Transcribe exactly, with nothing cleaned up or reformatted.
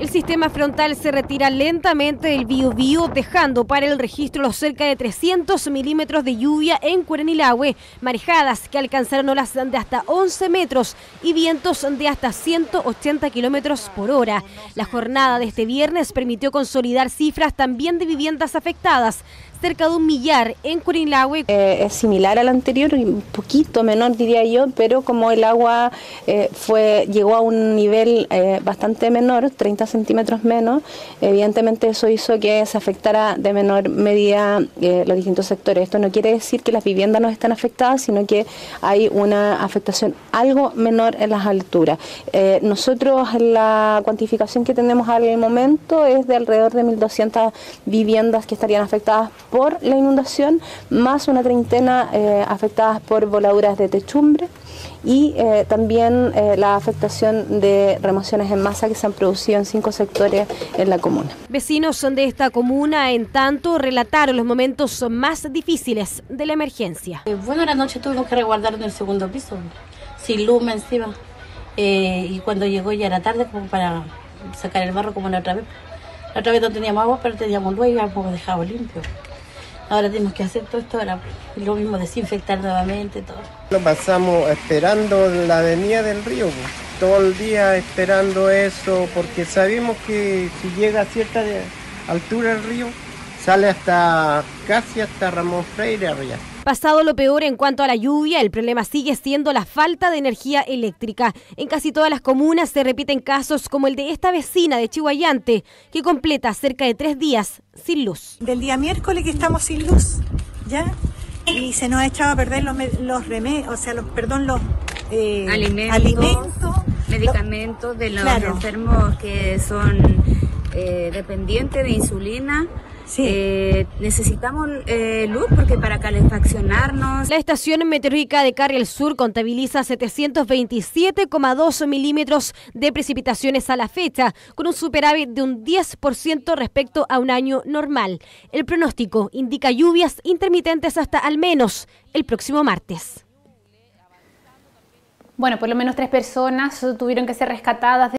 El sistema frontal se retira lentamente del Biobío, dejando para el registro los cerca de trescientos milímetros de lluvia en Curanilahue, marejadas que alcanzaron olas de hasta once metros y vientos de hasta ciento ochenta kilómetros por hora. La jornada de este viernes permitió consolidar cifras también de viviendas afectadas, cerca de un millar en Curanilahue. Eh, es similar al anterior, un poquito menor diría yo, pero como el agua eh, fue, llegó a un nivel eh, bastante menor, treinta centímetros menos, evidentemente eso hizo que se afectara de menor medida eh, los distintos sectores. Esto no quiere decir que las viviendas no están afectadas, sino que hay una afectación algo menor en las alturas. Eh, nosotros la cuantificación que tenemos al momento es de alrededor de mil doscientas viviendas que estarían afectadas por la inundación, más una treintena eh, afectadas por voladuras de techumbre y eh, también eh, la afectación de remociones en masa que se han producido en cinco sectores en la comuna. Vecinos de esta comuna, en tanto, relataron los momentos más difíciles de la emergencia. Eh, bueno, la noche tuvimos que resguardar en el segundo piso, sin luma encima, eh, y cuando llegó ya era tarde como para sacar el barro como la otra vez. La otra vez no teníamos agua, pero teníamos luz y habíamos dejado limpio. Ahora tenemos que hacer todo esto, ahora lo mismo, desinfectar nuevamente, todo. Lo pasamos esperando la venida del río, pues. Todo el día esperando eso, porque sabemos que si llega a cierta altura el río, sale hasta casi hasta Ramón Freire arriba. Pasado lo peor en cuanto a la lluvia, el problema sigue siendo la falta de energía eléctrica. En casi todas las comunas se repiten casos como el de esta vecina de Chiguayante, que completa cerca de tres días sin luz. Del día miércoles que estamos sin luz, ¿ya? Y se nos ha echado a perder los, los remedios, o sea, los, perdón, los eh, alimentos, alimentos, medicamentos los, de los claro. enfermos que son eh, dependientes de insulina. Sí. Eh, necesitamos eh, luz porque para calefaccionarnos. La estación meteorológica de Carriel Sur contabiliza setecientos veintisiete coma dos milímetros de precipitaciones a la fecha, con un superávit de un diez por ciento respecto a un año normal. El pronóstico indica lluvias intermitentes hasta al menos el próximo martes. Bueno, por lo menos tres personas tuvieron que ser rescatadas de